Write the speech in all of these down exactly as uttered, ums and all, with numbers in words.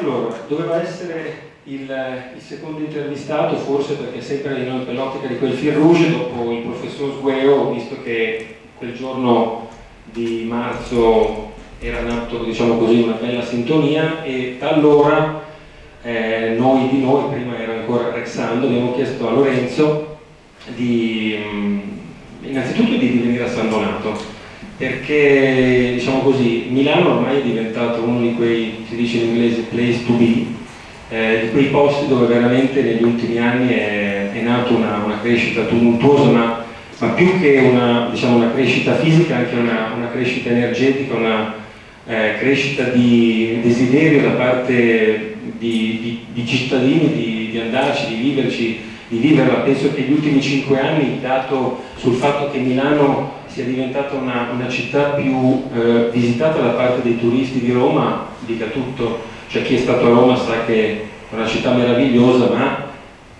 Allora, doveva essere il, il secondo intervistato, forse perché sempre nell'ottica di quel fil rouge dopo il professor Sgueo, visto che quel giorno di marzo era nato, diciamo così, una bella sintonia, e da allora eh, noi di noi, prima era ancora Rexando, abbiamo chiesto a Lorenzo di, innanzitutto di venire a San Donato, perché, diciamo così, Milano ormai è diventato uno di quei, si dice in inglese, place to be, eh, di quei posti dove veramente negli ultimi anni è, è nata una, una crescita tumultuosa, ma, ma più che una, diciamo, una crescita fisica, anche una, una crescita energetica, una eh, crescita di desiderio da parte di, di, di cittadini di, di andarci, di viverci, di viverla. Penso che gli ultimi cinque anni, dato sul fatto che Milano sia diventata una, una città più eh, visitata da parte dei turisti di Roma, dica tutto, cioè chi è stato a Roma sa che è una città meravigliosa, ma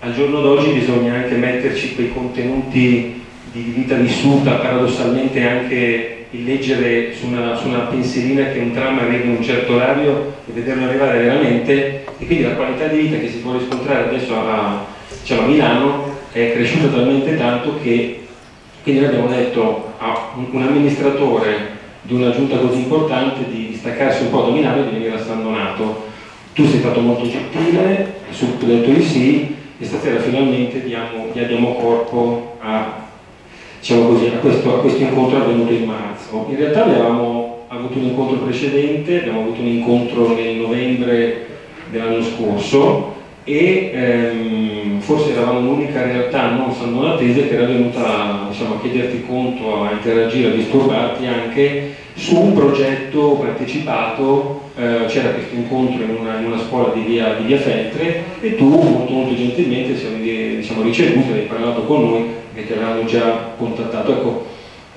al giorno d'oggi bisogna anche metterci quei contenuti di vita vissuta, paradossalmente anche il leggere su una, su una pensierina che un tram arriva in un certo orario e vederlo arrivare veramente, e quindi la qualità di vita che si può riscontrare adesso a, diciamo, a Milano è cresciuta talmente tanto che quindi noi abbiamo detto a un amministratore di una giunta così importante di staccarsi un po' da Milano e di venire a San Donato. Tu sei stato molto gentile, subito detto di sì, e stasera finalmente diamo, diamo corpo a, diciamo così, a, questo, a questo incontro avvenuto in marzo. In realtà avevamo avuto un incontro precedente, abbiamo avuto un incontro nel novembre dell'anno scorso, e ehm, forse eravamo l'unica realtà non sandonatese che era venuta, diciamo, a chiederti conto, a interagire, a disturbarti anche su un progetto partecipato. Eh, c'era questo incontro in una, in una scuola di via, di via Feltre, e tu molto, molto gentilmente siamo, diciamo, ricevuto, hai parlato con noi e ti avevamo già contattato. Ecco,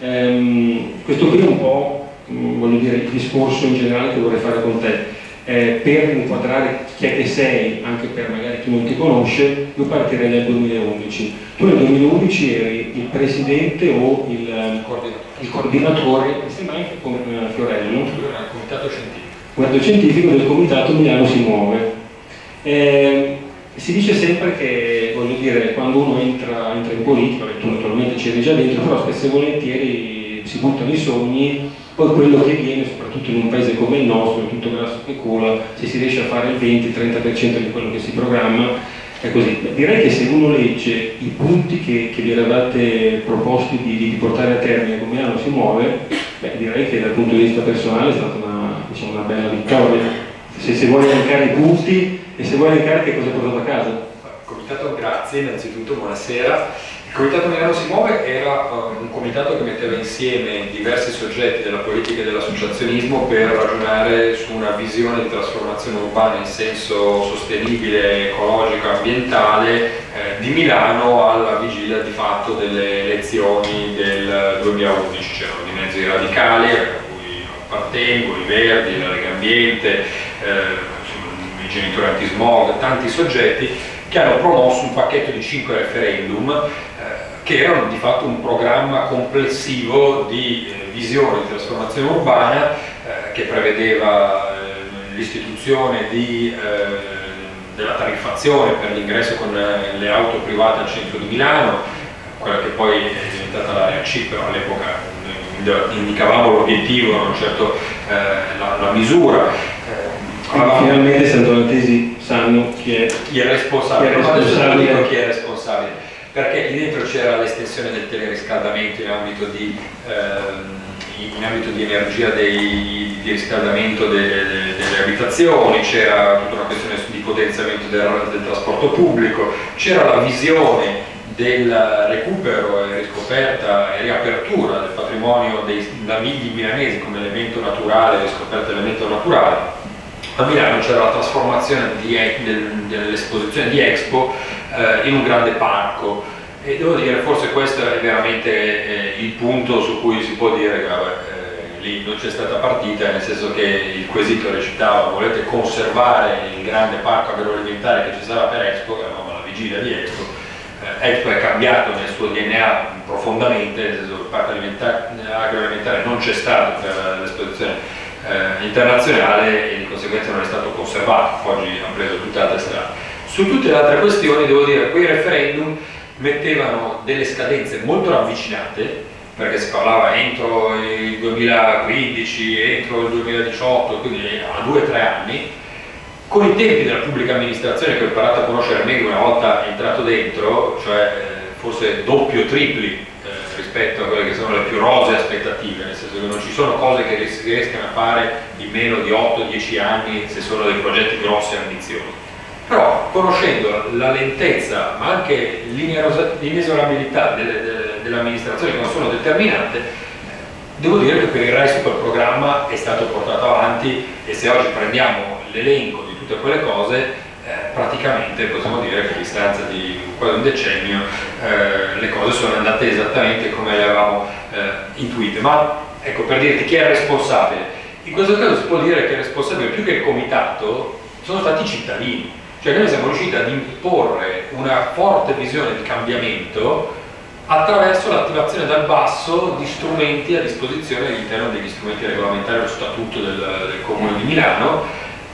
ehm, questo qui è un po', mh, voglio dire, il discorso in generale che vorrei fare con te. Eh, per inquadrare chi è che sei, anche per magari chi non ti conosce, io partirei dal duemilaundici. Tu nel duemilaundici eri il presidente o il, il coordinatore, mi sembra anche con Fiorello, il comitato scientifico. Comitato scientifico del comitato Milano si Muove. Eh, si dice sempre che, voglio dire, quando uno entra, entra in politica, perché tu naturalmente c'eri già dentro, però spesso e volentieri si buttano i sogni. Poi quello che viene, soprattutto in un paese come il nostro, tutto grasso che cola, se si riesce a fare il venti trenta per cento di quello che si programma, è così. Direi che se uno legge i punti che, che vi eravate proposti di, di portare a termine come Milano si Muove, beh, direi che dal punto di vista personale è stata una, diciamo, una bella vittoria. Se, se vuoi elencare i punti e se vuoi elencare che cosa hai portato a casa? Comitato, grazie, innanzitutto buonasera. Il Comitato Milano si Muove era un comitato che metteva insieme diversi soggetti della politica e dell'associazionismo per ragionare su una visione di trasformazione urbana in senso sostenibile, ecologico, ambientale, eh, di Milano alla vigilia di fatto delle elezioni del duemilaundici. C'erano di mezzo i radicali, a cui appartengo, i Verdi, la Lega Ambiente, eh, i genitori antismog, tanti soggetti che hanno promosso un pacchetto di cinque referendum eh, che erano di fatto un programma complessivo di eh, visione di trasformazione urbana eh, che prevedeva eh, l'istituzione eh, della tariffazione per l'ingresso con eh, le auto private al centro di Milano, quella che poi è diventata l'area C, però all'epoca indicavamo l'obiettivo, non certo eh, la, la misura. Allora, finalmente i sandonatesi sanno chi è, chi è responsabile, chi è responsabile. No, chi è responsabile, perché lì dentro c'era l'estensione del teleriscaldamento in ambito di, eh, in ambito di energia dei, di riscaldamento de, de, delle abitazioni, c'era tutta una questione di potenziamento del, del trasporto pubblico, c'era la visione del recupero e riscoperta e riapertura del patrimonio dei navigli milanesi come elemento naturale, riscoperta dell'elemento naturale. A Milano c'era la trasformazione dell'esposizione di Expo eh, in un grande parco, e devo dire forse questo è veramente eh, il punto su cui si può dire che eh, lì non c'è stata partita, nel senso che il quesito recitava: volete conservare il grande parco agroalimentare che ci sarà per Expo, che eravamo alla vigilia di Expo. eh, Expo è cambiato nel suo D N A profondamente, nel senso che il parco agroalimentare non c'è stato per l'esposizione eh, internazionale e di conseguenza non è stato conservato, oggi hanno preso tutta altre strade. Su tutte le altre questioni devo dire che quei referendum mettevano delle scadenze molto ravvicinate, perché si parlava entro il duemilaquindici, entro il duemiladiciotto, quindi a due o tre anni, con i tempi della pubblica amministrazione che ho imparato a conoscere meglio una volta entrato dentro, cioè forse doppio o tripli eh, rispetto a quelle che sono le più rosee aspettative, nel senso che non ci sono cose che si riescano a fare in meno di otto dieci anni se sono dei progetti grossi e ambiziosi. Però conoscendo la lentezza ma anche l'inesorabilità delle, delle dell'amministrazione che non sono determinate, devo dire che per il resto quel programma è stato portato avanti, e se oggi prendiamo l'elenco di tutte quelle cose eh, praticamente possiamo dire che a distanza di quasi un decennio eh, le cose sono andate esattamente come le avevamo eh, intuite. Ma ecco, per dirti chi è responsabile, in questo caso si può dire che il responsabile più che il comitato sono stati i cittadini, cioè noi siamo riusciti ad imporre una forte visione di cambiamento attraverso l'attivazione dal basso di strumenti a disposizione all'interno degli strumenti regolamentari dello statuto del, del Comune di Milano,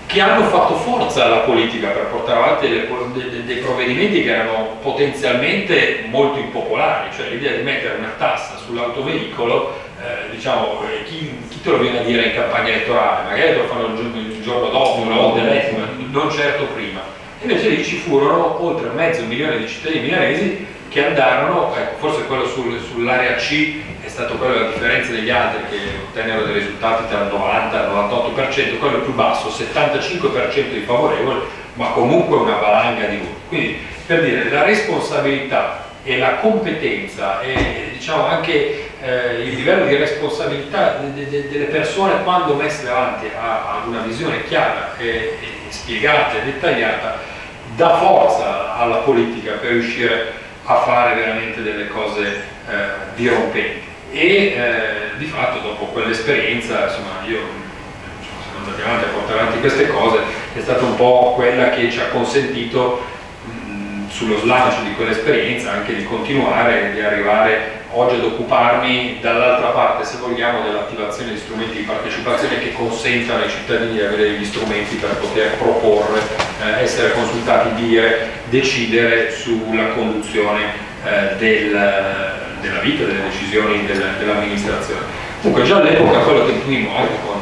che hanno fatto forza alla politica per portare avanti dei, dei, dei provvedimenti che erano potenzialmente molto impopolari, cioè l'idea di mettere una tassa sull'autoveicolo, eh, diciamo, chi, chi te lo viene a dire in campagna elettorale, magari te lo fanno il giorno, il giorno dopo, una volta eletto, non certo prima. Invece lì ci furono oltre mezzo milione di cittadini milanesi che andarono, ecco, forse quello sul, sull'area C è stato quello, a differenza degli altri che ottennero dei risultati tra il novanta e il novantotto per cento, quello più basso, settantacinque per cento di favorevoli, ma comunque una valanga di voti. Quindi, per dire, la responsabilità e la competenza e diciamo anche eh, il livello di responsabilità de, de, delle persone quando messe davanti ad una visione chiara e, e spiegata e dettagliata dà forza alla politica per riuscire a fare veramente delle cose eh, dirompenti. E eh, di fatto dopo quell'esperienza, insomma, io diciamo, sono andato avanti a portare avanti queste cose, è stata un po' quella che ci ha consentito mh, sullo slancio di quell'esperienza anche di continuare e di arrivare oggi ad occuparmi dall'altra parte, se vogliamo, dell'attivazione di strumenti di partecipazione che consentano ai cittadini di avere gli strumenti per poter proporre, eh, essere consultati, dire, decidere sulla conduzione eh, del, della vita, delle decisioni del, dell'amministrazione. Comunque già all'epoca quello che intuimmo anche con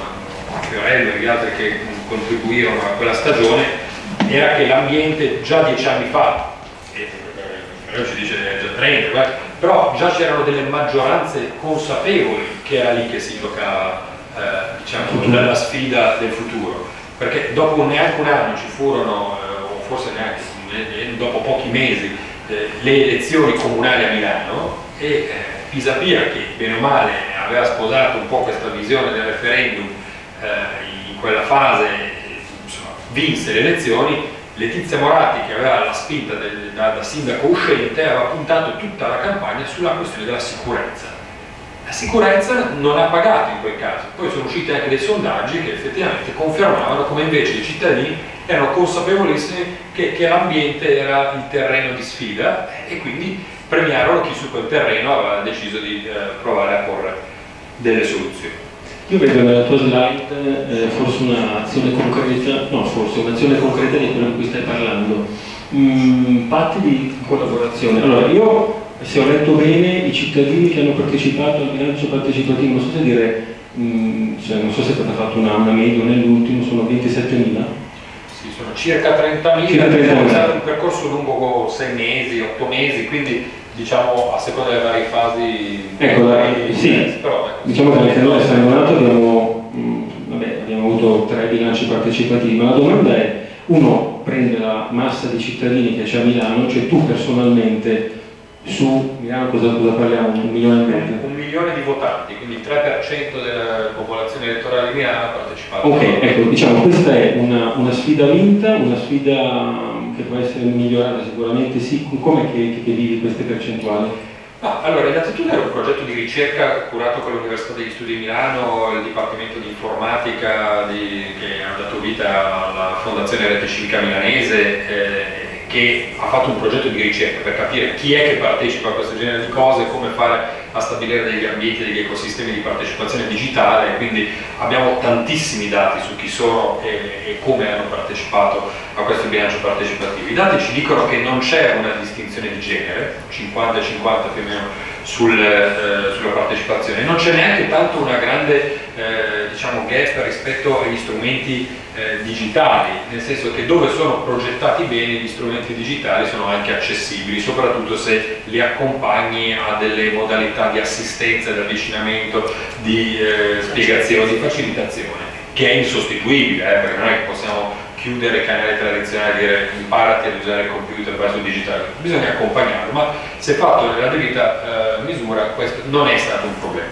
Fiorello e gli altri che contribuirono a quella stagione era che l'ambiente già dieci anni fa, e Fiorello ci dice già trenta, però già c'erano delle maggioranze consapevoli che era lì che si giocava eh, diciamo, la sfida del futuro, perché dopo neanche un anno ci furono, eh, o forse neanche, eh, dopo pochi mesi, eh, le elezioni comunali a Milano, e eh, Pisapia, che bene o male aveva sposato un po' questa visione del referendum eh, in quella fase, insomma, vinse le elezioni. Letizia Moratti, che aveva la spinta del, da, da sindaco uscente, aveva puntato tutta la campagna sulla questione della sicurezza. La sicurezza non ha pagato in quel caso, poi sono usciti anche dei sondaggi che effettivamente confermavano come invece i cittadini erano consapevolissimi che, che l'ambiente era il terreno di sfida, e quindi premiarono chi su quel terreno aveva deciso di eh, provare a porre delle soluzioni. Io vedo nella tua slide eh, forse un'azione concreta, no forse un'azione concreta di quello di cui stai parlando. Mm, patti di collaborazione. Allora, io se ho letto bene, i cittadini che hanno partecipato al bilancio partecipativo, non so se dire, mm, cioè, non so se è stata fatta una, una media nell'ultimo, sono ventisettemila. Sì, sono circa trentamila, circa trentamila. Un percorso lungo sei mesi, otto mesi, quindi diciamo a seconda delle varie fasi. Ecco, vari, sì, però, ecco, diciamo che anche noi a San Donato abbiamo, mh, vabbè, abbiamo avuto tre bilanci partecipativi, ma la domanda è, uno prende la massa di cittadini che c'è a Milano, cioè tu personalmente su Milano cosa, cosa parliamo? Un milione e mezzo? Un milione di votanti, quindi il tre per cento della popolazione elettorale di Milano ha partecipato. Ok, ecco, diciamo questa è una, una sfida vinta, una sfida che può essere migliorata sicuramente, sì. Come che, che vivi queste percentuali? Ah, allora, innanzitutto era un progetto di ricerca curato con l'Università degli Studi di Milano, il Dipartimento di Informatica di, che ha dato vita alla Fondazione Rete Civica Milanese, eh, che ha fatto un progetto di ricerca per capire chi è che partecipa a questo genere di cose, come fare a stabilire degli ambienti e degli ecosistemi di partecipazione digitale, quindi abbiamo tantissimi dati su chi sono e, e come hanno partecipato a questo bilancio partecipativo. I dati ci dicono che non c'è una distinzione di genere, cinquanta cinquanta più o meno sul, eh, sulla partecipazione, non c'è neanche tanto una grande eh, diciamo gap rispetto agli strumenti eh, digitali, nel senso che dove sono progettati bene gli strumenti digitali sono anche accessibili, soprattutto se li accompagni a delle modalità di assistenza, di avvicinamento, di eh, spiegazione, di facilitazione, che è insostituibile, eh, perché non è che possiamo chiudere i canali tradizionali e dire imparati ad usare il computer, vai sul digitale, bisogna accompagnarlo, ma se fatto nella debita eh, misura questo non è stato un problema.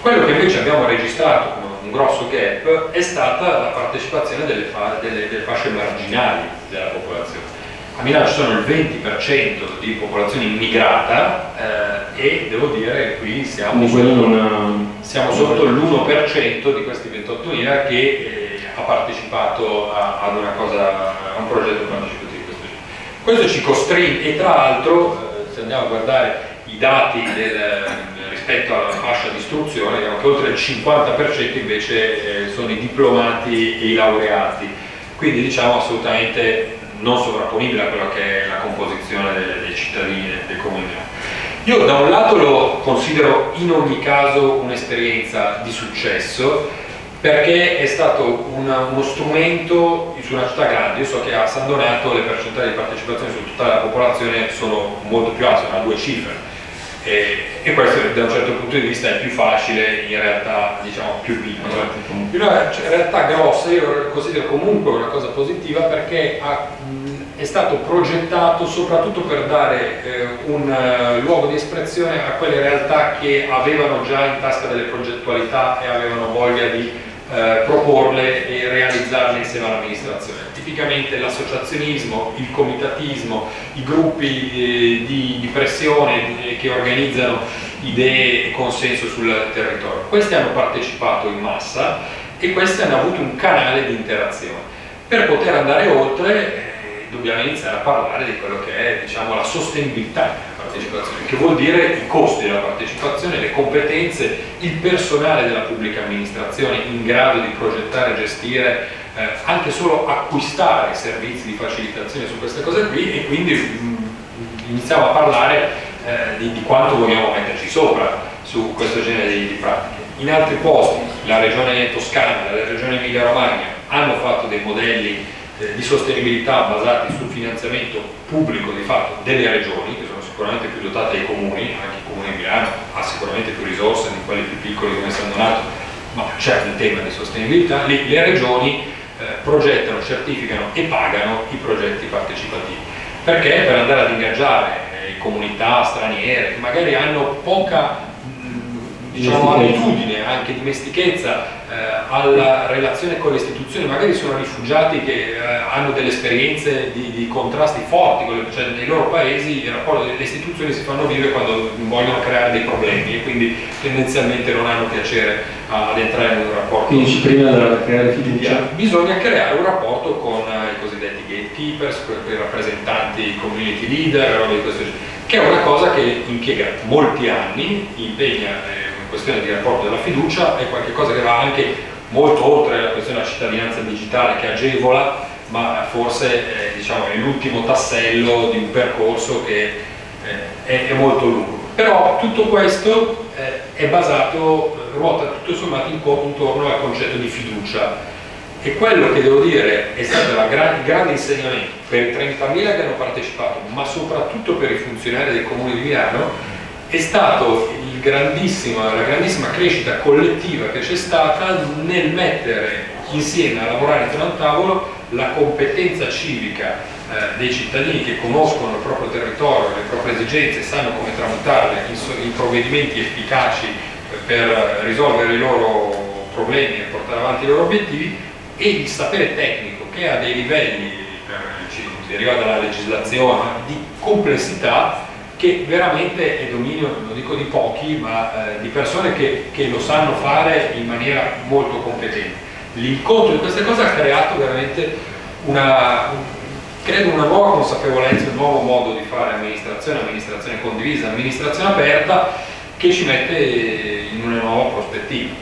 Quello che invece abbiamo registrato come un grosso gap è stata la partecipazione delle, fa delle, delle fasce marginali della popolazione. A Milano ci sono il venti per cento di popolazione immigrata eh, e devo dire qui siamo sotto, sotto l'uno per cento di questi ventottomila che eh, ha partecipato a, ad una cosa, a un progetto partecipativo di questo genere. Questo ci costringe, e tra l'altro eh, se andiamo a guardare i dati del, rispetto alla fascia di istruzione, vediamo che oltre il cinquanta per cento invece eh, sono i diplomati e i laureati, quindi diciamo assolutamente non sovrapponibile a quella che è la composizione dei, dei cittadini del comune. Io da un lato lo considero in ogni caso un'esperienza di successo, perché è stato una, uno strumento su una città grande. Io so che a San Donato le percentuali di partecipazione su tutta la popolazione sono molto più alte, sono a due cifre, e, e questo da un certo punto di vista è più facile in realtà diciamo più piccola. In una realtà grossa io lo considero comunque una cosa positiva, perché ha, è stato progettato soprattutto per dare eh, un uh, luogo di espressione a quelle realtà che avevano già in tasca delle progettualità e avevano voglia di eh, proporle e realizzarle insieme all'amministrazione. Tipicamente l'associazionismo, il comitatismo, i gruppi eh, di, di pressione eh, che organizzano idee e consenso sul territorio. Questi hanno partecipato in massa e questi hanno avuto un canale di interazione. Per poter andare oltre dobbiamo iniziare a parlare di quello che è diciamo, la sostenibilità della partecipazione, che vuol dire i costi della partecipazione, le competenze, il personale della pubblica amministrazione in grado di progettare, gestire, eh, anche solo acquistare servizi di facilitazione su queste cose qui, e quindi mh, iniziamo a parlare eh, di, di quanto vogliamo metterci sopra su questo genere di, di pratiche. In altri posti, la Regione Toscana, la Regione Emilia-Romagna hanno fatto dei modelli di sostenibilità basati sul finanziamento pubblico di fatto delle regioni, che sono sicuramente più dotate dei comuni, anche il comune di Milano ha sicuramente più risorse di quelli più piccoli come San Donato, ma c'è un tema di sostenibilità, lì le regioni eh, progettano, certificano e pagano i progetti partecipativi, perché per andare ad ingaggiare eh, comunità straniere che magari hanno poca diciamo, abitudine, anche dimestichezza eh, alla relazione con le istituzioni, magari sono rifugiati che eh, hanno delle esperienze di, di contrasti forti, cioè nei loro paesi il rapporto delle istituzioni si fanno vive quando vogliono creare dei problemi e quindi tendenzialmente non hanno piacere ad entrare in un rapporto. Quindi prima di creare fiducia bisogna creare un rapporto con eh, i cosiddetti gatekeepers, con i rappresentanti community leader, roba di questo genere, che è una cosa che impiega molti anni, impegna eh, questione di rapporto della fiducia, è qualcosa che va anche molto oltre la questione della cittadinanza digitale, che agevola, ma forse eh, diciamo, è l'ultimo tassello di un percorso che eh, è, è molto lungo. Però tutto questo eh, è basato, ruota tutto sommato intorno al concetto di fiducia, e quello che devo dire è stato il gran, grande insegnamento per i trentamila che hanno partecipato, ma soprattutto per i funzionari del Comune di Milano, è stato il grandissima, la grandissima crescita collettiva che c'è stata nel mettere insieme a lavorare intorno a un tavolo la competenza civica eh, dei cittadini che conoscono il proprio territorio, le proprie esigenze, sanno come tramutarle in, in provvedimenti efficaci eh, per risolvere i loro problemi e portare avanti i loro obiettivi, e il sapere tecnico che ha dei livelli, eh, deriva dalla legislazione, di complessità che veramente è dominio, non dico di pochi, ma eh, di persone che, che lo sanno fare in maniera molto competente. L'incontro di queste cose ha creato veramente una, credo una nuova consapevolezza, un nuovo modo di fare amministrazione, amministrazione condivisa, amministrazione aperta, che ci mette in una nuova prospettiva.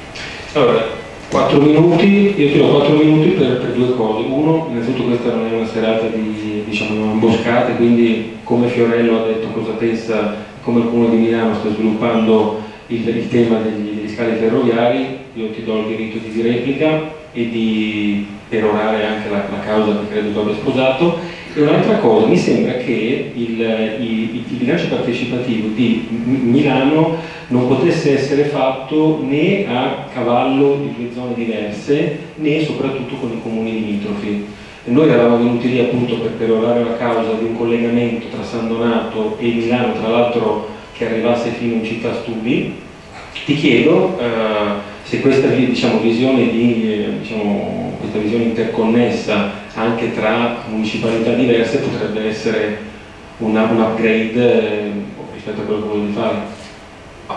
Allora, quattro minuti, io ti do quattro minuti per, per due cose. Uno, innanzitutto questa non è una serata di, diciamo, imboscate, quindi come Fiorello ha detto cosa pensa, come il Comune di Milano sta sviluppando il, il tema degli, degli scali ferroviari, io ti do il diritto di replica e di perorare anche la, la causa che credo tu abbia sposato. E un'altra cosa, mi sembra che il, il, il bilancio partecipativo di Milano non potesse essere fatto né a cavallo di due zone diverse, né soprattutto con i comuni limitrofi. Noi eravamo venuti lì appunto per perorare la causa di un collegamento tra San Donato e Milano, tra l'altro che arrivasse fino in città Studi. Ti chiedo eh, se questa, diciamo, visione di, eh, diciamo, questa visione interconnessa anche tra municipalità diverse potrebbe essere una, un upgrade eh, rispetto a quello che volevi fare.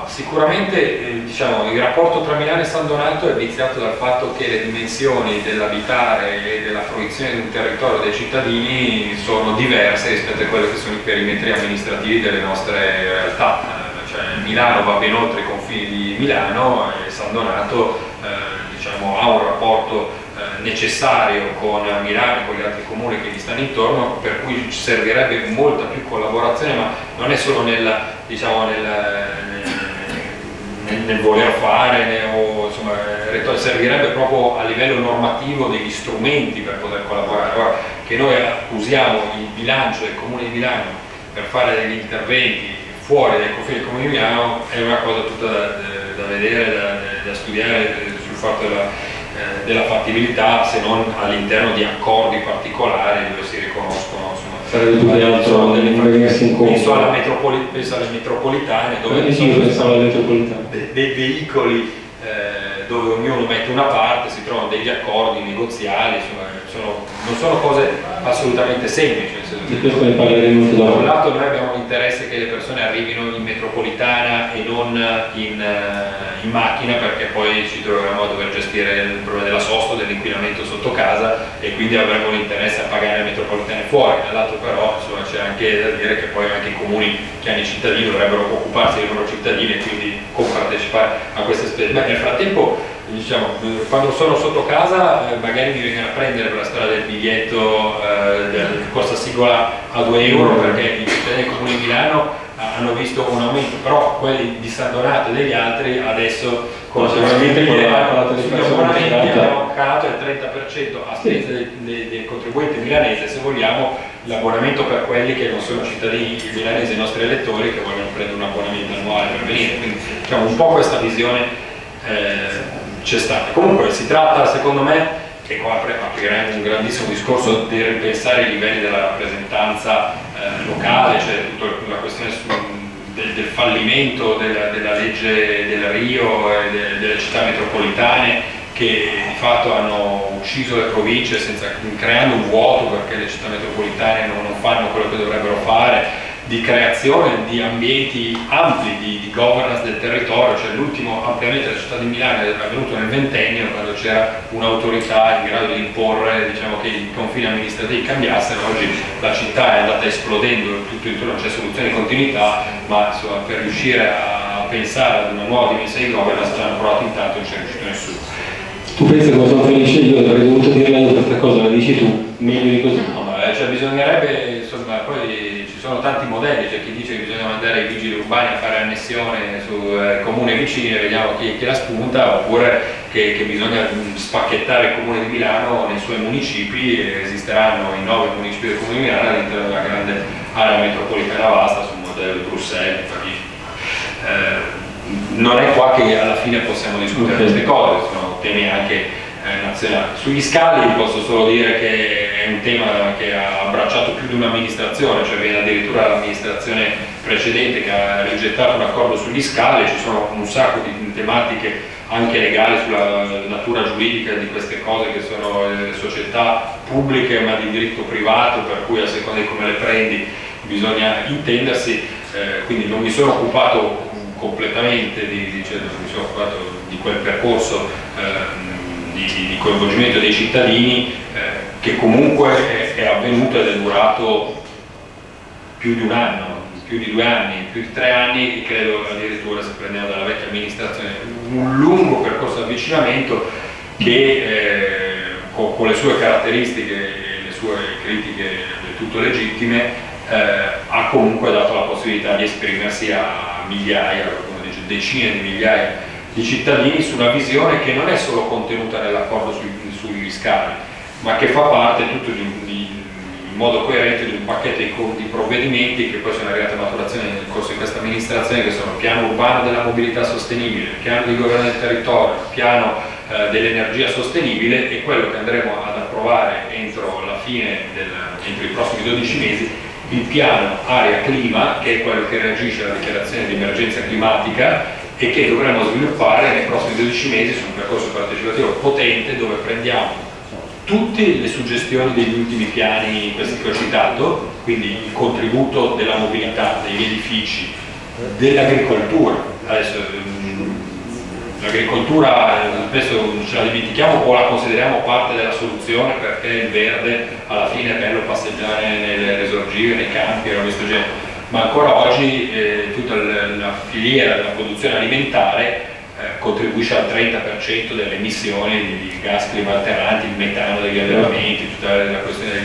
Sicuramente eh, diciamo, il rapporto tra Milano e San Donato è viziato dal fatto che le dimensioni dell'abitare e della fruizione di un territorio dei cittadini sono diverse rispetto a quelli che sono i perimetri amministrativi delle nostre realtà. Cioè, Milano va ben oltre i confini di Milano e San Donato eh, diciamo, ha un rapporto eh, necessario con Milano e con gli altri comuni che gli stanno intorno, per cui ci servirebbe molta più collaborazione, ma non è solo nel, diciamo, nel nel voler fare, o insomma servirebbe proprio a livello normativo degli strumenti per poter collaborare. Ora, che noi usiamo il bilancio del Comune di Milano per fare degli interventi fuori dai confini del Comune di Milano è una cosa tutta da, da vedere, da, da studiare sul fatto della, eh, della fattibilità, se non all'interno di accordi particolari dove si riconoscono, insomma, sarebbe più che altro venirsi incontro. Penso alla metropoli, penso alle metropolitane, dove eh, sì, pensavo alle metropolitane. Dei, dei veicoli eh, dove ognuno mette una parte, si trovano degli accordi negoziali, insomma, sono, non sono cose assolutamente semplici. Di questo ne parleremo. Da un lato noi abbiamo l'interesse che le persone arrivino in metropolitana e non in, in macchina, perché poi ci troveremo a dover gestire il problema della sosta, dell'inquinamento sotto casa, e quindi avremo l'interesse a pagare le metropolitane fuori. Dall'altro però c'è anche da dire che poi anche i comuni che hanno i cittadini dovrebbero occuparsi dei loro cittadini e quindi compartecipare a queste spese. Ma nel frattempo, diciamo, quando sono sotto casa magari mi vengono a prendere per la strada del biglietto eh, del costa singola a due euro, perché i cittadini del Comune di Milano hanno visto un aumento, però quelli di San Donato e degli altri adesso con sicuramente con la televisione abbiamo calato il trenta per cento a spese sì. del, del, del contribuente milanese, se vogliamo l'abbonamento per quelli che non sono cittadini milanesi, i nostri elettori che vogliono prendere un abbonamento annuale per venire. Quindi diciamo, un po' questa visione eh, c'è stata. Comunque si tratta, secondo me, che qua apriremo un grandissimo discorso, di ripensare i livelli della rappresentanza eh, locale, cioè tutta la questione su, del, del fallimento della, della legge del Rio e de, delle città metropolitane, che di fatto hanno ucciso le province senza, creando un vuoto, perché le città metropolitane non, non fanno quello che dovrebbero fare, di creazione di ambienti ampli di, di governance del territorio. Cioè l'ultimo ampliamento della città di Milano è avvenuto nel ventennio, quando c'era un'autorità in grado di imporre, diciamo, che i confini amministrativi cambiassero. Oggi la città è andata esplodendo, tutto intorno c'è soluzione di continuità, ma insomma, per riuscire a pensare ad una nuova dimensione di governance ci hanno provato in tanto, non c'è riuscito nessuno. Tu pensi come sono felice io, avrei dovuto dire meglio questa cosa, la dici tu, meglio di così? No, ma, cioè, bisognerebbe, insomma, poi ci sono tanti modelli, c'è cioè chi dice che bisogna mandare i vigili urbani a fare annessione su eh, comune vicino e vediamo chi, chi la spunta, oppure che, che bisogna spacchettare il Comune di Milano nei suoi municipi, e esisteranno i nove municipi del Comune di Milano all'interno della grande area metropolitana vasta sul modello Bruxelles. Eh, non è qua che alla fine possiamo discutere okay. queste cose, sono temi anche eh, nazionali. Sugli scali posso solo dire che è un tema che ha abbracciato più di un'amministrazione, cioè viene addirittura l'amministrazione precedente che ha rigettato un accordo sugli scali. Ci sono un sacco di tematiche anche legali sulla natura giuridica di queste cose, che sono società pubbliche ma di diritto privato, per cui a seconda di come le prendi bisogna intendersi. Eh, quindi non mi sono occupato completamente di, di, cioè, mi sono occupato di quel percorso eh, di, di coinvolgimento dei cittadini, eh, che comunque è, è avvenuto ed è durato più di un anno, più di due anni, più di tre anni, e credo addirittura, se prendiamo dalla vecchia amministrazione, un lungo percorso di avvicinamento che eh, con, con le sue caratteristiche e le sue critiche del tutto legittime eh, ha comunque dato la possibilità di esprimersi a migliaia, come dice, decine di migliaia di cittadini su una visione che non è solo contenuta nell'accordo sugli, sugli scavi, ma che fa parte tutto di, di, in modo coerente di un pacchetto di, di provvedimenti che poi sono arrivati a maturazione nel corso di questa amministrazione, che sono il piano urbano della mobilità sostenibile, il piano di governo del territorio, il piano eh, dell'energia sostenibile, e quello che andremo ad approvare entro la fine del, entro i prossimi dodici mesi, il piano aria clima, che è quello che reagisce alla dichiarazione di emergenza climatica e che dovremo sviluppare nei prossimi dodici mesi su un percorso partecipativo potente, dove prendiamo tutte le suggestioni degli ultimi piani, questi che ho citato, quindi il contributo della mobilità, degli edifici, dell'agricoltura. Adesso l'agricoltura spesso ce la dimentichiamo o la consideriamo parte della soluzione, perché il verde alla fine è bello passeggiare nelle resorgive, nei campi, era questo genere. Ma ancora oggi eh, tutta la filiera della produzione alimentare eh, contribuisce al trenta per cento delle emissioni di, di gas climalteranti, il metano degli allevamenti, tutta la, la questione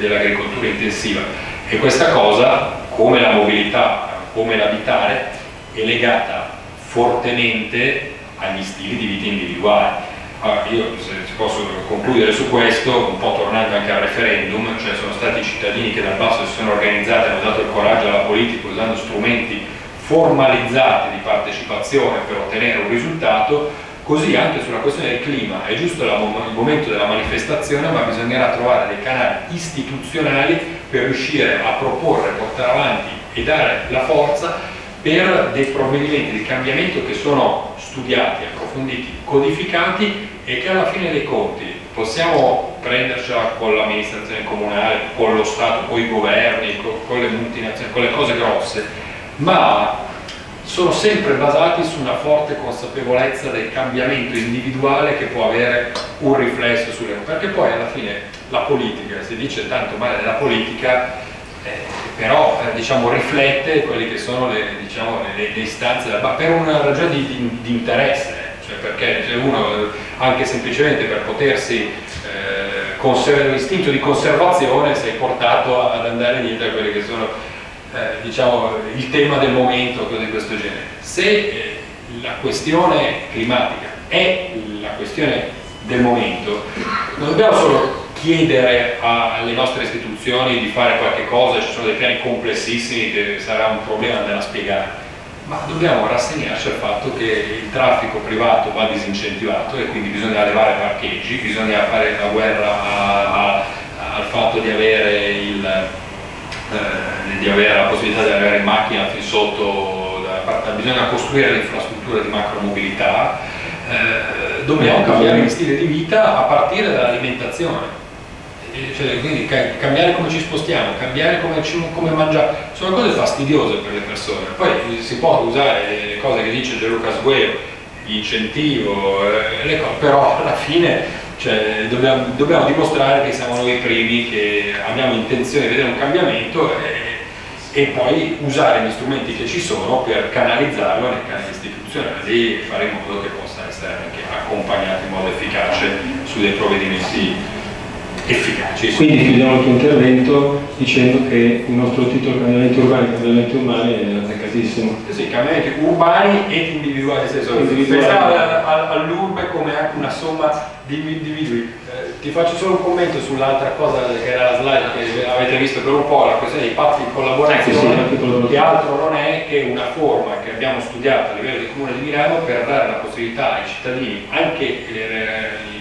dell'agricoltura intensiva. E questa cosa, come la mobilità, come l'abitare, è legata fortemente agli stili di vita individuali. Allora, io, se posso concludere su questo, un po' tornando anche al referendum, cioè sono stati i cittadini che dal basso si sono organizzati e hanno dato il coraggio alla politica usando strumenti formalizzati di partecipazione per ottenere un risultato. Così anche sulla questione del clima è giusto la, il momento della manifestazione, ma bisognerà trovare dei canali istituzionali per riuscire a proporre, portare avanti e dare la forza per dei provvedimenti di cambiamento che sono studiati, approfonditi, codificati, e che alla fine dei conti possiamo prendercela con l'amministrazione comunale, con lo Stato, con i governi, con, con le multinazionali, con le cose grosse, ma sono sempre basati su una forte consapevolezza del cambiamento individuale che può avere un riflesso sulle cose, perché poi alla fine la politica, si dice tanto male della politica, eh, però eh, diciamo, riflette quelle che sono le, diciamo, le, le istanze, ma per una ragione di, di, di interesse, cioè perché cioè uno anche semplicemente per potersi eh, conservare l'istinto di conservazione sei portato ad andare dietro a quelle che sono eh, diciamo, il tema del momento, cose di questo genere. Se eh, la questione climatica è la questione del momento, non dobbiamo solo chiedere alle nostre istituzioni di fare qualche cosa, ci sono dei piani complessissimi che sarà un problema andare a spiegare, ma dobbiamo rassegnarci al fatto che il traffico privato va disincentivato e quindi bisogna levare parcheggi, bisogna fare la guerra a, a, al fatto di avere, il, eh, di avere la possibilità di arrivare in macchina fin sotto, da, bisogna costruire l'infrastruttura di macromobilità, eh, dobbiamo cambiare il stile di vita a partire dall'alimentazione. Cioè, quindi cambiare come ci spostiamo, cambiare come, come mangiamo, sono cose fastidiose per le persone. Poi si può usare le cose che dice Gianluca Sgueo, l'incentivo, eh, però alla fine cioè, dobbiamo, dobbiamo dimostrare che siamo noi i primi che abbiamo intenzione di vedere un cambiamento e, e poi usare gli strumenti che ci sono per canalizzarlo nei canali istituzionali e fare in modo che possa essere anche accompagnato in modo efficace su dei provvedimenti efficaci. Quindi chiudiamo il tuo intervento dicendo che il nostro titolo cambiamenti urbani, cambiamenti umani è azzeccatissimo. Sì, cambiamenti urbani ed individuali, nel senso pensare all'urbe come anche una somma di individui. Eh, ti faccio solo un commento sull'altra cosa che era la slide che avete visto per un po', la questione dei patti di collaborazione, sì, sì, che altro non è che una forma che abbiamo studiato a livello del Comune di Milano per dare la possibilità ai cittadini, anche i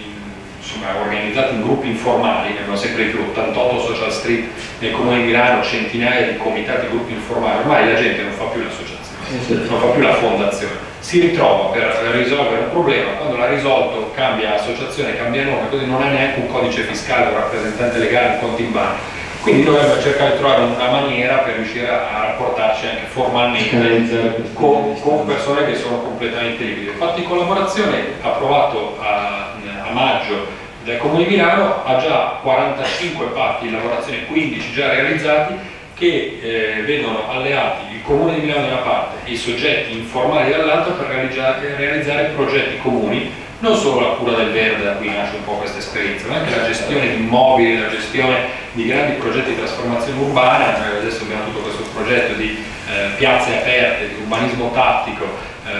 insomma organizzati in gruppi informali, ne abbiamo sempre più, ottantotto social street nel Comune di Milano, centinaia di comitati, gruppi informali, ormai la gente non fa più l'associazione, non fa più la fondazione, si ritrova per risolvere un problema, quando l'ha risolto cambia associazione, cambia nome, così non ha neanche un codice fiscale, un rappresentante legale, un conto in banca. Quindi dovremmo cercare di trovare una maniera per riuscire a rapportarci anche formalmente con, con persone che sono completamente libere. Fatto in collaborazione, approvato a maggio del Comune di Milano ha già quarantacinque patti di lavorazione, quindici già realizzati, che eh, vedono alleati il Comune di Milano da una parte e i soggetti informali dall'altra per realizzare, realizzare progetti comuni, non solo la cura del verde, da cui nasce un po' questa esperienza, ma anche la gestione di immobili, la gestione di grandi progetti di trasformazione urbana. Adesso abbiamo tutto questo progetto di eh, piazze aperte, di urbanismo tattico, eh,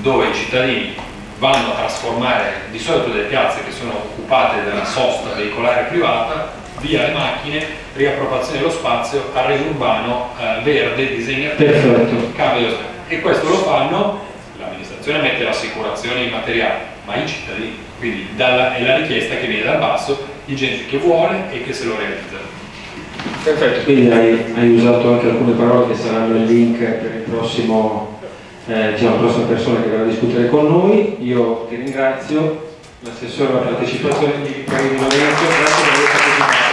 dove i cittadini vanno a trasformare di solito delle piazze che sono occupate dalla sosta veicolare privata, via le macchine, riappropriazione dello spazio, arredo urbano, eh, verde, disegno aperto, cambio dello spazio. E questo lo fanno, l'amministrazione mette l'assicurazione in materiale, ma i cittadini, quindi dalla, è la richiesta che viene dal basso di gente che vuole e che se lo realizza. Perfetto, quindi hai, hai usato anche alcune parole che saranno il link per il prossimo, eh, c'è la prossima persona che verrà a discutere con noi. Io ti ringrazio, l'assessore alla partecipazione di Lorenzo, grazie per aver partecipato.